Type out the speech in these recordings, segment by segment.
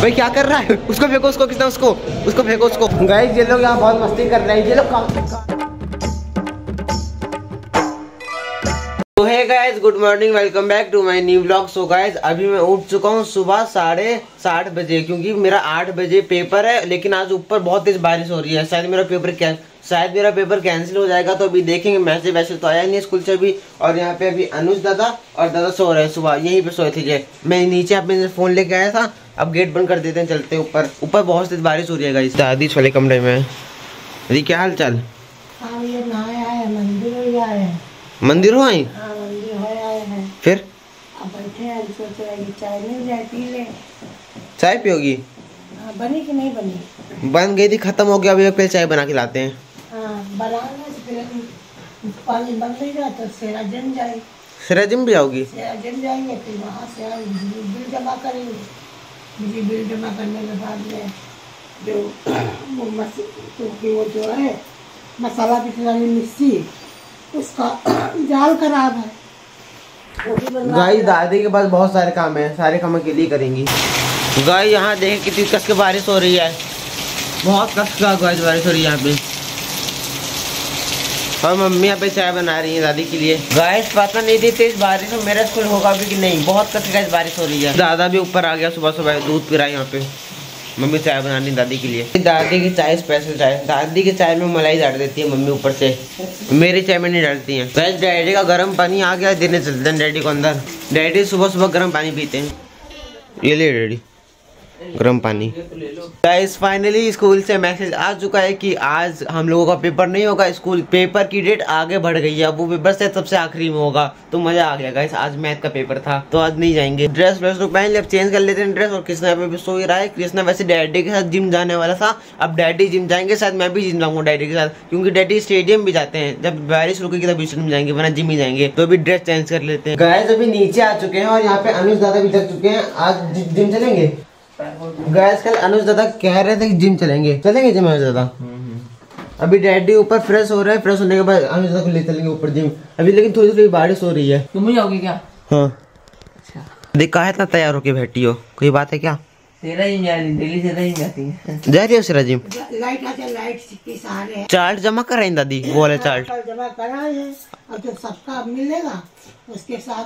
भाई क्या कर रहा है, उसको फेंको, उसको कितना, उसको फेंको, उसको। गाइस ये लोग यहाँ बहुत मस्ती कर रहे हैं, ये लोग। तो hey guys, good morning, welcome back to my new vlog. So guys अभी मैं उठ चुका हूँ सुबह 7:30 बजे, क्योंकि मेरा 8 बजे पेपर है, लेकिन आज ऊपर बहुत तेज बारिश हो रही है, शायद मेरा पेपर कैंसिल हो जाएगा। तो अभी देखेंगे, मैसेज वैसे तो आया नहीं स्कूल से अभी। और यहाँ पे अभी अनुज दादा और दादा सो रहे हैं, सुबह यहीं पे सोए थे। मैं नीचे अपने फोन लेके आया था, अब गेट बंद कर देते हैं, चलते हैं ऊपर। ऊपर बहुत तेज बारिश हो रही है गाइस। दादी वाले कमरे में। अरे क्या हाल चाल? मंदिर हो आई? फिर चाय पियोगी? बनी कि नहीं बनी? बन गई थी, खत्म हो गया, अभी एक चाय बना के लाते हैं। पानी बन गया तो सेरा जम जाए। सेरा जम भी आओगी? सेरा जम जाएंगे फिर वहाँ से बिल जमा करेंगे। मुझे बिल जमा करने के बाद में जो है मसाला पिछलानी मिक्सी, उसका जाल खराब है। गाइस दादी के पास बहुत सारे काम है, सारे काम अकेले करेंगी। गाइस यहाँ देखें कितनी कस के बारिश हो रही है, बहुत कस का गाइस बारिश हो रही है यहाँ पे। और मम्मी यहाँ पे चाय बना रही है दादी के लिए। गाइस पता नहीं थी तेज बारिश में मेरा स्कूल होगा भी कि नहीं, बहुत कस गाइस बारिश हो रही है। दादा भी ऊपर आ गया सुबह सुबह, दूध पिला यहाँ पे। मम्मी चाय बनानी दादी के लिए, दादी की चाय स्पेशल चाय। दादी की चाय में मलाई डाल देती है मम्मी ऊपर से, मेरी चाय में नहीं डालती है। गाइस डैडी का गर्म पानी आ गया, देने चलते हैं डैडी को अंदर। डैडी सुबह सुबह गर्म पानी पीते हैं। ये ले डैडी गरम पानी। गाइस फाइनली स्कूल से मैसेज आ चुका है कि आज हम लोगों का पेपर नहीं होगा। स्कूल पेपर की डेट आगे बढ़ गई है, अब वो पेपर से सबसे आखिरी में होगा। तो मजा आ गया गाइस, आज मैथ का पेपर था तो आज नहीं जाएंगे। ड्रेस व्रेस तो पहन ले, चेंज कर लेते हैं ड्रेस। और कृष्णा पे भी सो ही रहा है। कृष्णा वैसे डैडी के साथ जिम जाने वाला था, अब डैडी जिम जाएंगे, शायद मैं भी जिम जाऊंगा डैडी के साथ, क्योंकि डैडी स्टेडियम भी जाते हैं। जब बारिश रुकेगी तब स्टेडियम जाएंगे, वरना जिम ही जाएंगे। तो अभी ड्रेस चेंज कर लेते हैं। गाइस अभी नीचे आ चुके हैं और यहाँ पे अनुज दादा भी थक चुके हैं, आज जिम चलेंगे। गाइस कल अनुज दादा कह रहे थे कि जिम चलेंगे जिम अनुज दादा। अभी डैडी ऊपर फ्रेश हो रहे हैं, फ्रेश होने के बाद अनुज दादा को ले चलेंगे ऊपर जिम अभी। लेकिन थोड़ी थोड़ी बारिश हो रही है। तुम ही आओगी क्या? हाँ। अच्छा देखा है, इतना तैयार होके बैठी हो, कोई बात है क्या? जा रही हो सिरा जिम? चार्ट जमा कराए दादी, वो वाला चार्ट जमा कराए सबका मिलेगा, उसके साथ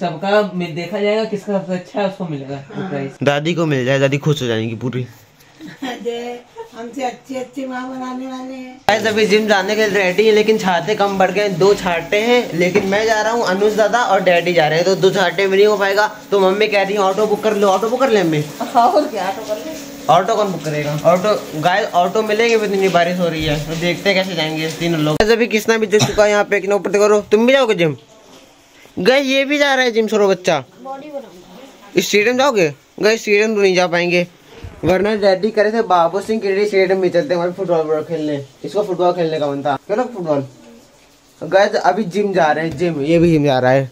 सबका देखा जाएगा किसका सबसे अच्छा है, उसको मिलेगा। हाँ। दादी को मिल जाए, दादी खुश हो जाएगी पूरी। हमसे अच्छे माँ बनाने वाले हैं। अभी जिम जाने के लिए रेडी है, लेकिन छाते कम बढ़ गए, 2 छाते हैं। लेकिन मैं जा रहा हूँ, अनुज दादा और डैडी जा रहे हैं, तो 2 छाते में नहीं हो पाएगा। तो मम्मी कह रही है ऑटो बुक कर लो। ऑटो बुक कर ले मम्मी? और क्या ऑटो कर ले, ऑटो कौन बुक करेगा? ऑटो गाइस ऑटो मिलेंगे, इतनी बारिश हो रही है, तो देखते हैं कैसे जाएंगे तीनों लोग। अभी किसना भी देख चुका है यहाँ पे, कि ऊपर करो। तुम भी जाओगे जिम? गए ये भी जा रहा है जिम। छोड़ो बच्चा, स्टेडियम जाओगे? गए स्टेडियम तो नहीं जा पाएंगे, वरना डैडी करे थे बाबू सिंह क्रिकेट स्टेडियम में चलते हैं फुटबॉल खेलने। इसको फुटबॉल खेलने का मन था, चलो फुटबॉल। गए अभी जिम जा रहे हैं, जिम ये भी जिम जा रहा है।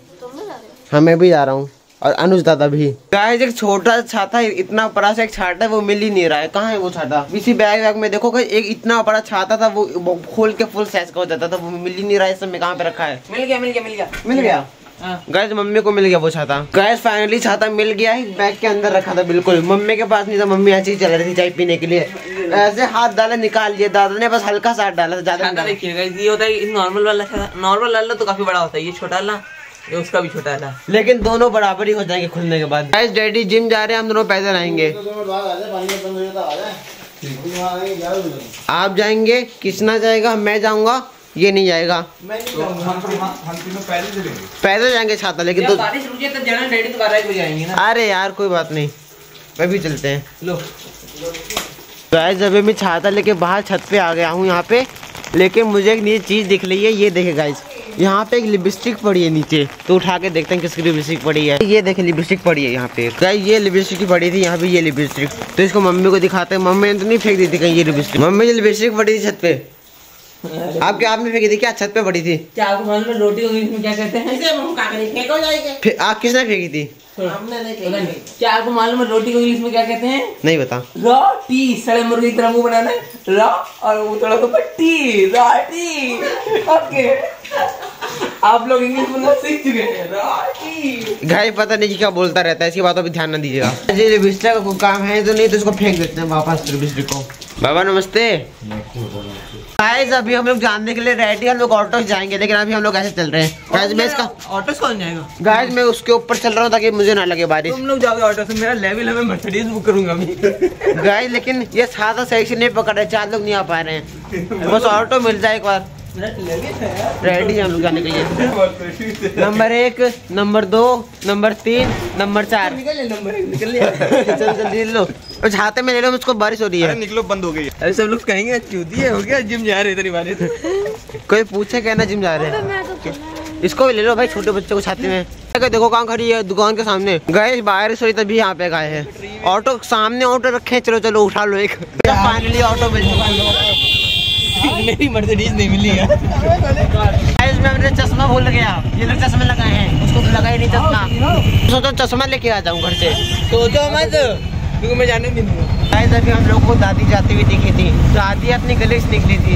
हाँ मैं भी जा रहा हूँ, और अनुज दादा भी। गाइस एक छोटा छाता, इतना बड़ा सा एक छाता है, वो मिल ही नहीं रहा है। कहाँ है वो छाता? इसी बैग में देखो, एक इतना बड़ा छाता था, वो खोल के फुल साइज का हो जाता था, वो मिल ही नहीं रहा है। सब में कहाँ पे रखा है? मिल गया गाइस, मम्मी को मिल गया वो छाता। गाइस फाइनली छाता मिल गया है, बैग के अंदर रखा था बिल्कुल, मम्मी के पास नहीं था। मम्मी ऐसे ही चल रही थी चाय पीने के लिए, ऐसे हाथ डाला निकाल लिया। दादा ने बस हल्का सा हाथ डाला था, ज्यादा। देखिए ये होता है नॉर्मल वाला छाता, नॉर्मल वाला तो काफी बड़ा होता है, ये छोटा वाला उसका भी छोटा था, लेकिन दोनों बराबर ही हो जाएंगे खुलने के बाद। गाइस डैडी जिम जा रहे हैं, हम दोनों पैदल आएंगे। आप जाएंगे, कृष्णा जाएगा, मैं जाऊंगा, ये नहीं जाएगा। पैदल जाएंगे छाता, लेकिन तो बारिश रुके तो जनरल डैडी तो बारात में जाएंगे ना। अरे यार कोई बात नहीं, अभी चलते हैं। लो गाइस अभी मैं छाता लेके बाहर छत पे आ गया हूँ यहाँ पे, लेकिन मुझे एक नई चीज दिख रही है। ये देखे गाइस, यहाँ पे एक लिपस्टिक पड़ी है नीचे, तो उठा के देखते हैं किसकी लिपस्टिक पड़ी है। ये देखें लिपस्टिक पड़ी है यहाँ पे। गाइस ये लिपस्टिक की पड़ी थी यहाँ पे, ये लिपस्टिक। तो इसको मम्मी को दिखाते हैं। मम्मी ने तो नहीं फेंक दी थी कहीं ये लिपस्टिक? मम्मी ये लिपस्टिक पड़ी थी छत पे, आपके आपने फेंकी थी क्या? छत पे पड़ी थी क्या? रोटी क्या कहते हैं? आप किसने फेंकी थी? क्या आपको मालूम है रोटी को इंग्लिश में क्या कहते हैं? नहीं बता। रोटी सड़े मुर्गी की तरह मुंह बनाना है, रा और वो थोड़ा सा टी, रोटी। ओके। आप लोग इंग्लिश बोलना सीख चुके हैं गाय, पता नहीं क्या बोलता रहता है, इसकी बातों पे ध्यान ना दीजिएगा। बिस्तर को काम है तो नहीं तो इसको फेंक देते हैं वापस बिस्तर को। बाबा नमस्ते। गाइस अभी हम लोग जानने के लिए रेडी, हम लोग ऑटो जाएंगे, लेकिन अभी हम लोग ऐसे चल रहे हैं। गाइस मैं इसका ऑटो कौन जाएगा, गाइस मैं उसके ऊपर चल रहा हूँ ताकि मुझे ना लगे बारिश। तुम लोग जाओगे ऑटो से, मेरा लेवल है, मैं मर्सिडीज बुक करूंगा अभी। गाइस लेकिन ये साधा सही से नहीं पकड़ रहे, चार लोग नहीं आ पा रहे हैं, बस ऑटो मिल जाए एक बार। रेडी हम लोग जाने के लिए। Number 1, number 2, number 3, number 4। जल्दी लो छाते में ले लो, मुझको बारिश हो रही है। निकलो, बंद हो गई। अरे सब लोग कहेंगे चूती है, हो गया जिम जा रहे, इतनी बारिश कोई पूछे कहना जिम जा रहे हैं। इसको भी ले लो भाई, छोटे बच्चों को छाते में। देखो कहाँ खड़ी है, दुकान के सामने। गए बारिश हुई तभी यहाँ पे गए हैं। ऑटो सामने, ऑटो रखे, चलो चलो उठा लो एक। फाइनली ऑटो मिल, मेरी मर्सिडीज नहीं मिली है। गाइस मैं अपने चश्मा भूल गया, ये लोग चश्मे लगाए हैं, उसको लगा ही नहीं चश्मा। सोचो चश्मा लेके आ जाऊँ घर से, सोचो मत, क्योंकि मैं जाने नहीं दूँगा। गाइस अभी हम लोग को दादी जाती हुई दिखी थी, दादी अपनी गली से निकली थी,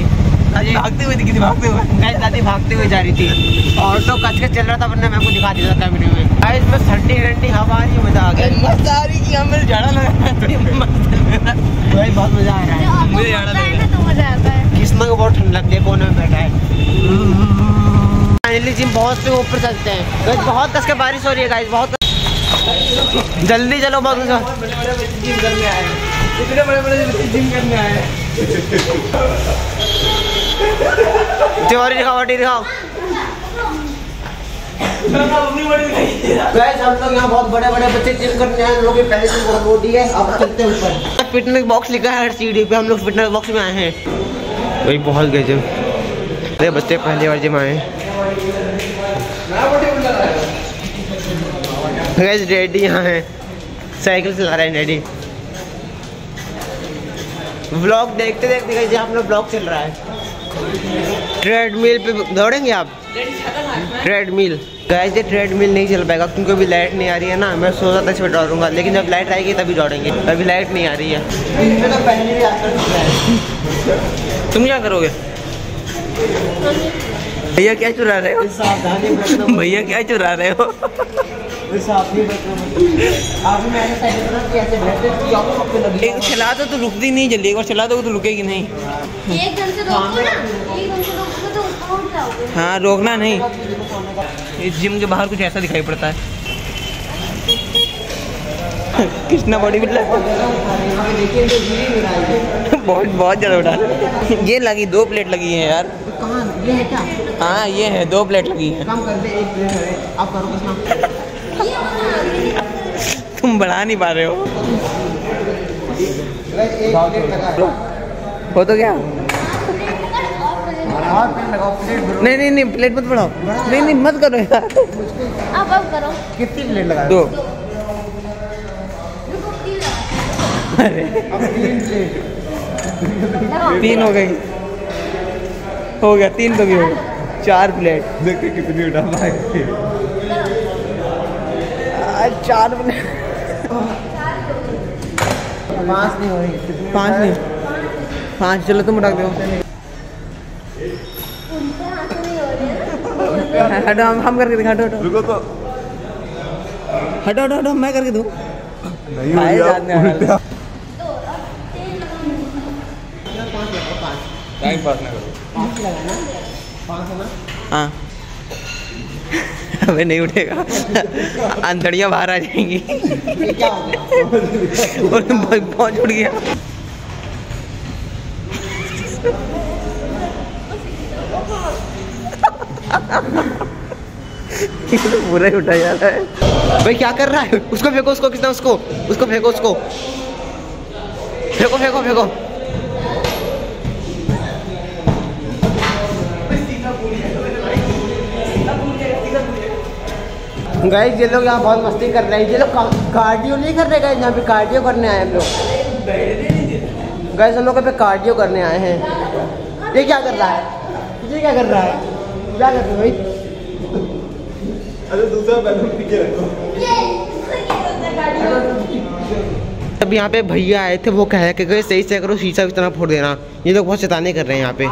दादी भागते हुए दिखी थी, भागते हुए। गाइस दादी भागते हुए जा रही थी, ऑटो कच के चल रहा था, वरना मैं आपको दिखा देता था वीडियो में। गाइस मैं ठंडी ठंडी हवा ही मजा आ गया, मस्त आ रही कि मेरे झाड़ा लगा, बहुत मजा आ रहा है मुझे झाड़ा लगा। किस्मत को बहुत ठंड लगती है, कोने में बैठा है। फाइनली जिम बहुत से ऊपर चलते हैं। गाइस बहुत कसके बारिश हो रही है, गाइस बहुत जल्दी चलो, बहुत जिम करने आए हैं, इतने बड़े-बड़े जिम करने आए हैं। जोरी दिखाओ, जोरी दिखाओ। गाइस हम लोग यहाँ बहुत बड़े-बड़े बच्चे जिम करने आए हैं, लोग पहले से बहुत मोटी है, अब चलते हैं ऊपर। फिटनेस बॉक्स लिखा है हर सीढ़ी पे, हम लोग फिटनेस बॉक्स में आए हैं। वही पहुँच गए जिम। अरे बच्चे पहली बार जिम आए। गाइस डैडी यहाँ है, साइकिल चला रहे हैं डैडी। ब्लॉग देखते देखते गाइस यहाँ अपना ब्लॉग चल रहा है। ट्रेडमिल पे दौड़ेंगे आप, ट्रेडमिल। गाइस ये ट्रेडमिल नहीं चल पाएगा क्योंकि अभी लाइट नहीं आ रही है ना, मैं सोच रहा था इसमें दौड़ूंगा, लेकिन जब लाइट आएगी तभी दौड़ेंगे, अभी लाइट नहीं आ रही है। तुम क्या करोगे भैया, क्या चुरा रहे हो भैया, क्या चुरा रहे हो एक चला दो तो रुकती नहीं, जल्दी एक बार चला दो तो रुकेगी नहीं। हाँ रोकना नहीं। इस जिम के बाहर कुछ ऐसा दिखाई पड़ता है, कृष्णा बॉडी बिल्डर बहुत ज़्यादा उठा। ये लगी 2 प्लेट लगी है यार, कहाँ ये है क्या? हाँ ये है 2 प्लेट लगी है, कम कर दे, 1 प्लेट है। आप करो कितना, तुम बढ़ा नहीं पा रहे हो। हो तो क्या, नहीं प्लेट मत बढ़ाओ, नहीं मत करो यार। अब करो, कितनी प्लेट लगा? 2। अरे 3 हो गई, हो गया 3 तो भी हो गया, 4 प्लेट। देखते कितनी उठा पाए, 4 प्लेट। 5 नहीं हो रही, 5 नहीं 5। चलो तुम उठा दो, हटो हम करके दिखा, हटो हटो हटो, मैं करके दूँ। नहीं टाइम पास ना करो, 5 लगाना, 5 है ना? हाँ अबे नहीं उठेगा, अंधड़ियाँ बाहर आ जाएंगी। क्या हो गया, बहुत जुड़ गया। ये तो पूरा ही उठा जा रहा है भाई, क्या कर रहा है? उसको फेंको, उसको किसने, उसको फेंको, उसको फेंको, फेंको फेंको। गाइस ये लोग यहाँ बहुत मस्ती कर रहे हैं, ये लोग कार्डियो नहीं कर रहे गाइस, यहाँ पे कार्डियो करने आए हम लोग। गाइस हम लोग पे कार्डियो करने आए हैं। ये क्या कर रहा है, ये क्या कर रहा है, क्या कर रहे हो भाई? अरे दूसरा बैलून पीछे रखो। अब यहाँ पे भैया आए थे, वो कह रहे कि सही से करो, शीशा इस तरह फोड़ देना। ये लोग बहुत शैतानी कर रहे हैं यहाँ पे।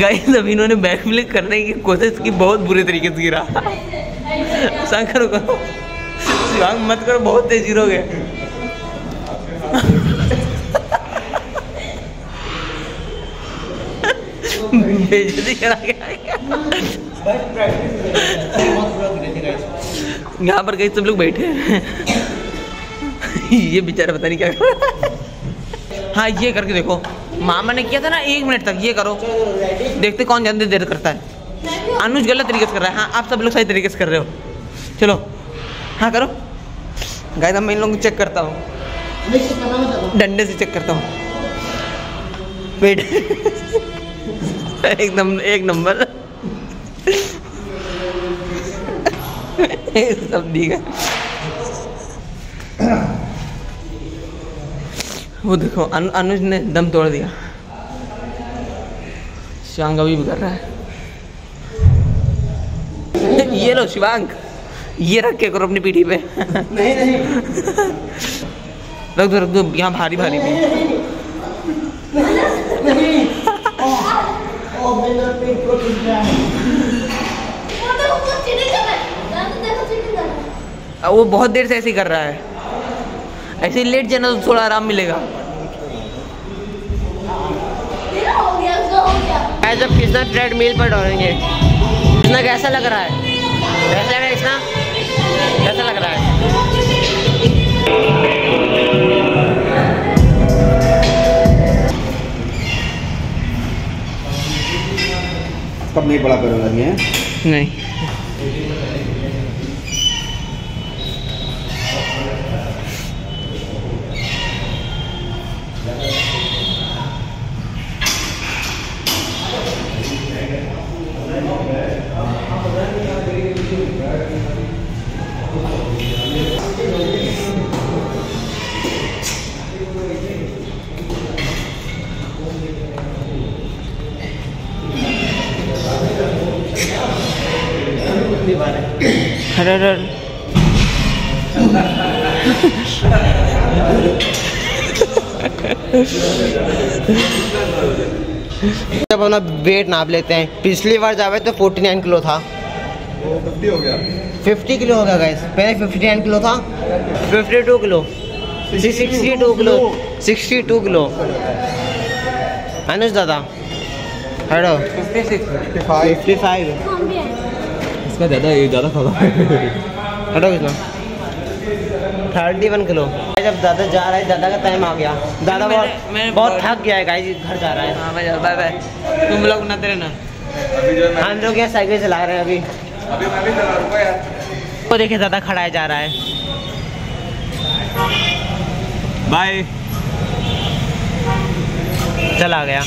गाइस अभी इन्होंने बैक फ्लिप करने की कोशिश की, बहुत बुरे तरीके से गिरा। शिवांग करो करो, शिवांग मत करो, बहुत तेज गिरोगे। बेइज्जती करा गया यहाँ पर। गाइस सब लोग बैठे हैं, ये बेचारा पता नहीं क्या कर रहा है। हाँ ये करके देखो, मामा ने किया था ना 1 मिनट तक, ये करो देखते कौन ज्यादा देर करता है। अनुज गलत तरीके से कर रहा है। हाँ आप सब लोग सही तरीके से कर रहे हो, चलो हाँ करो। गाइस मैं इन लोगों को चेक करता हूँ, डंडे से चेक करता हूँ। वेट एकदम एक नंबर सब ठीक है। वो देखो अनुज ने दम तोड़ दिया। शिवांग अभी भी कर रहा है। ये लो शिवांग, ये रख के करो अपनी पीठी पे। नहीं नहीं रख दो रख दो, यहाँ भारी भारी भी। वो बहुत देर से ऐसे ही कर रहा है, ऐसे लेट जाना तो थोड़ा आराम मिलेगा। जब कितना ट्रेडमिल पर दौड़ेंगे, कितना कैसा लग रहा है, कैसा लग रहा है, इतना कैसा लग रहा है। कब नहीं पड़ा कर रही है नहीं। अरे जब हम वेट नाप लेते हैं, पिछली बार जावे तो 49 किलो था, 50 हो गया, 50 किलो हो गया गाइस। पहले 59 किलो था, 52 किलो, 62 किलो, 62 किलो। अनुज दादा हेलो 55 ज़्यादा हटो कितना 31 किलो। जब दादा जा रहा है, दादा का टाइम आ गया, दादा बहुत थक गया है गाइस, घर जा रहा है। हाँ मैं बाय बाय, तुम लोग ना तेरे ना हम लोग यहाँ साइकिल चला रहे हैं अभी अभी मैं भी चला रहा यार। तो देखिए दादा खड़ा है, जा रहा है, बाय चला गया।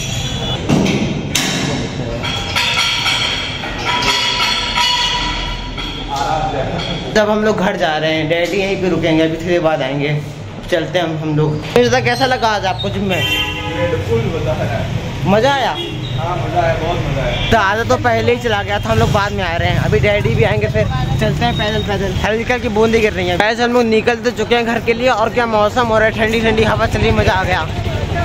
जब हम लोग घर जा रहे हैं, डैडी यहीं पे रुकेंगे, अभी थोड़ी बाद आएंगे। चलते हैं हम लोग। दादा कैसा लगा आज आपको जिम में? मज़ा आया? हाँ मज़ा आया, बहुत मज़ा आया। दादा तो पहले ही चला गया था, हम लोग बाद में आ रहे हैं, अभी डैडी भी आएंगे, फिर चलते हैं पैदल पैदल। हल्की की बूंदी गिर रही है। पैसे हम लोग निकल तो चुके हैं घर के लिए, और क्या मौसम हो रहा है, ठंडी ठंडी हवा चली, मज़ा आ गया।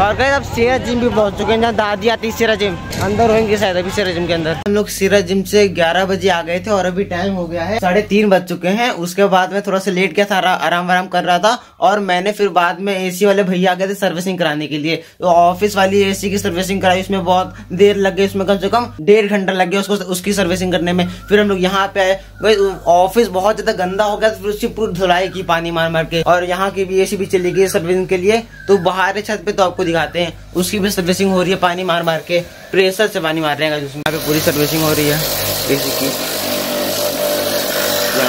और गए अब सेरा जिम भी पहुँच चुके हैं, जहाँ दादी आती है। सेरा जिम अंदर होंगे शायद, अभी सेरा जिम के अंदर। हम लोग सेरा जिम से 11 बजे आ गए थे, और अभी टाइम हो गया है 3:30 बज चुके हैं। उसके बाद मैं थोड़ा सा लेट गया था, आराम वाराम कर रहा था, और मैंने फिर बाद में एसी वाले भैया आ गए थे सर्विसिंग कराने के लिए। तो ऑफिस वाली एसी की सर्विसिंग कराई, उसमें बहुत देर लग गई, उसमें कम से कम 1.5 घंटा लग गया उसको, उसकी सर्विसिंग करने में। फिर हम लोग यहाँ पे आए, ऑफिस बहुत ज्यादा गंदा हो गया, फिर उसकी पूरी धुलाई की पानी मार मार के, और यहाँ की भी एसी भी चली गई सर्विसिंग के लिए। तो बाहर छत पे तो आपको दिखाते हैं, उसकी भी सर्विसिंग हो रही है, पानी मार मार के, प्रेशर से पानी मार रहे हैं, उसमें पे पूरी सर्विसिंग हो रही है एसी की। यहाँ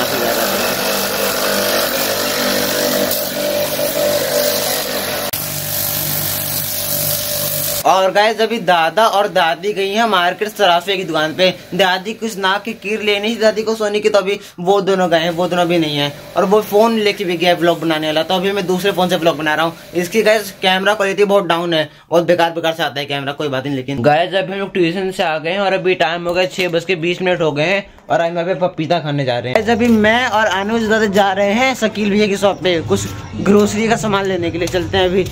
से जा रहा है और गाइस अभी दादा और दादी गई हैं मार्केट सराफिया की दुकान पे। दादी कुछ नाक की कीर लेनी थी दादी को सोने की, तो अभी वो दोनों गए हैं, वो दोनों भी नहीं है, और वो फोन लेके भी गया व्लॉग बनाने वाला, तो अभी मैं दूसरे फोन से व्लॉग बना रहा हूँ। इसकी गाइस कैमरा क्वालिटी बहुत डाउन है, बहुत बेकार बेकार से आता है कैमरा, कोई बात नहीं। लेकिन गाइस अभी हम लोग ट्यूशन से आ गए हैं, और अभी टाइम हो गया 6:20 हो गए हैं, और हम यहाँ पे पपीता खाने जा रहे हैं। अभी मैं और अनुज दादा जा रहे हैं शकील भैया की शॉप पे कुछ ग्रोसरी का सामान लेने के लिए, चलते हैं अभी।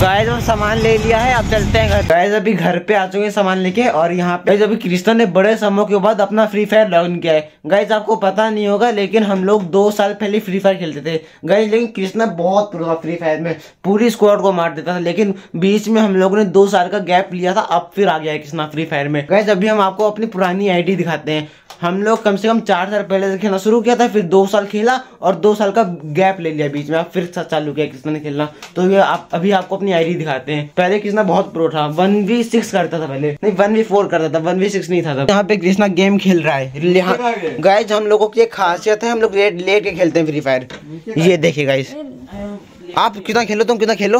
गाइस हम सामान ले लिया है, आप चलते हैं घर। गाइस अभी घर पे आ चुके हैं सामान लेके, और यहाँ पे अभी कृष्णा ने बड़े समूह के बाद अपना फ्री फायर लॉग इन किया है। गाइस आपको पता नहीं होगा लेकिन हम लोग 2 साल पहले फ्री फायर खेलते थे गाइस, लेकिन कृष्णा बहुत प्रो था फ्री फायर में, पूरी स्क्वाड को मार देता था। लेकिन बीच में हम लोगों ने 2 साल का गैप लिया था, अब फिर आ गया है कृष्णा फ्री फायर में। गाइस अभी हम आपको अपनी पुरानी आईडी दिखाते हैं। हम लोग कम से कम 4 साल पहले से खेलना शुरू किया था, फिर 2 साल खेला और 2 साल का गैप ले लिया बीच में, अब फिर चालू किया कृष्णा ने खेलना। तो ये आप अभी आपको अपनी आईडी दिखाते हैं। पहले कृष्णा बहुत प्रो था, 1v6 करता था पहले, नहीं 1v4 करता था, 1v6 नहीं था। यहाँ पे कृष्णा गेम खेल रहा है। गाइस हम लोगों की खासियत है, हम लोग लेट के खेलते हैं फ्री फायर। ये देखिए गाइस, आप कितना खेलो, तुम कितना खेलो?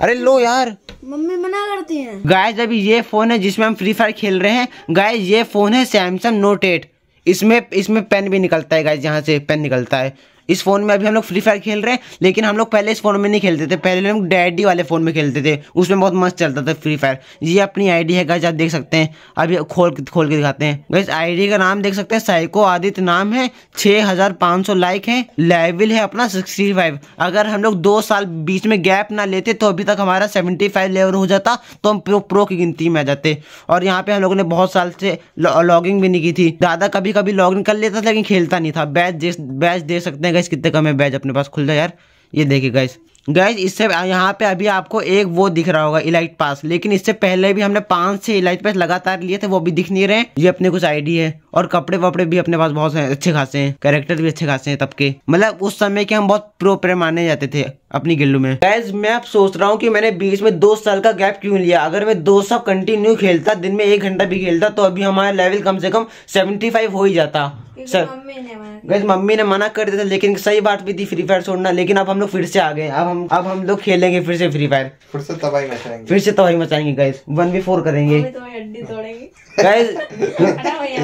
अरे लो यार, मम्मी मना करती है। गाइस अभी ये फोन है जिसमें हम फ्री फायर खेल रहे हैं। गाइस ये फोन है सैमसंग Note 8, इसमें पेन भी निकलता है गाइस, यहाँ से पेन निकलता है। इस फोन में अभी हम लोग फ्री फायर खेल रहे हैं, लेकिन हम लोग पहले इस फोन में नहीं खेलते थे, पहले हम डैडी वाले फोन में खेलते थे, उसमें बहुत मस्त चलता था फ्री फायर। ये अपनी आईडी है गाइस, आप देख सकते हैं, अभी खोल के दिखाते हैं। गाइस आईडी का नाम देख सकते हैं, साइको आदित्य नाम है, 6500 लाइक है, लेवल है अपना 65। अगर हम लोग 2 साल बीच में गैप ना लेते तो अभी तक हमारा 75 लेवल हो जाता, तो हम प्रो की गिनती में आ जाते। और यहाँ पे हम लोगों ने बहुत साल से लॉगिंग भी नहीं की थी, दादा कभी कभी लॉगिंग कर लेता था लेकिन खेलता नहीं था। बैच दे सकते हैं गाइस, कितने कम है बैच अपने पास, खुल जाए यार। ये देखिए गाइस, इससे यहाँ पे अभी आपको एक वो दिख रहा होगा इलाइट पास, लेकिन इससे पहले भी हमने 5-6 इलाइट पास लगातार लिए थे, वो भी दिख नहीं रहे। ये अपने कुछ आईडी है, और कपड़े वपड़े भी अपने पास बहुत अच्छे खासे हैं, कैरेक्टर भी अच्छे खासे हैं तब के, मतलब उस समय के हम बहुत प्रो माने जाते थे अपनी गिल्लू में। गाइस मैं अब सोच रहा हूँ कि मैंने बीच में 2 साल का गैप क्यों लिया। अगर मैं 2 साल कंटिन्यू खेलता, दिन में 1 घंटा भी खेलता, तो अभी हमारा लेवल कम से कम 75 हो ही जाता। गाइस मम्मी ने मना कर दिया था, लेकिन सही बात भी थी फ्री फायर छोड़ना, लेकिन अब हम लोग फिर से आ गए। अब हम लोग खेलेंगे फिर से फ्री फायर, फिर से तबाही मचाएंगे गाइस, 1v4 करेंगे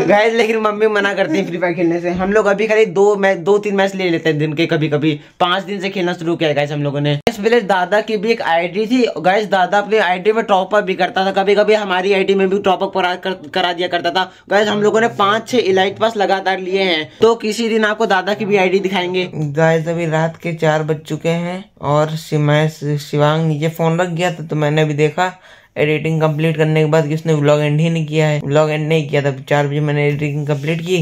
गाइस। लेकिन मम्मी मना करती है फ्री फायर खेलने से। हम लोग अभी खाली 2-3 मैच ले लेते हैं दिन के, कभी कभी 5 दिन से खेलना शुरू किया है गाइस हम लोगों ने। इस विलेज दादा की भी एक आईडी थी गाइस, दादा अपनी आईडी में टॉपअप भी करता था, कभी कभी हमारी आईडी में भी टॉपअप करा दिया करता था गाइस। हम लोगों ने 5-6 इलाइट पास लगातार लिए हैं, तो किसी दिन आपको दादा की भी आईडी दिखाएंगे। गाइस अभी रात के 4 बज चुके हैं, और मैं शिवांग नीचे फोन रख गया था, तो मैंने अभी देखा एडिटिंग कंप्लीट करने के बाद किसने व्लॉग एंड ही नहीं किया है। व्लॉग एंड नहीं किया था, 4 बजे मैंने एडिटिंग कंप्लीट की,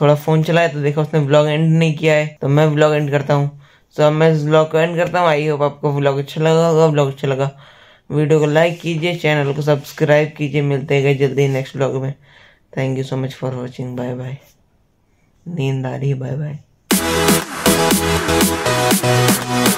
थोड़ा फोन चलाया तो देखा उसने व्लॉग एंड नहीं किया है, तो मैं व्लॉग एंड करता हूँ। तो अब मैं व्लॉग को एंड करता हूँ। आई होप आपको व्लॉग अच्छा लगा होगा। व्लॉग अच्छा लगा वीडियो को लाइक कीजिए, चैनल को सब्सक्राइब कीजिए। मिलते हैं जल्दी नेक्स्ट व्लॉग में। Thank you so much for watching. Bye bye. नींद आ रही है, बाय बाय।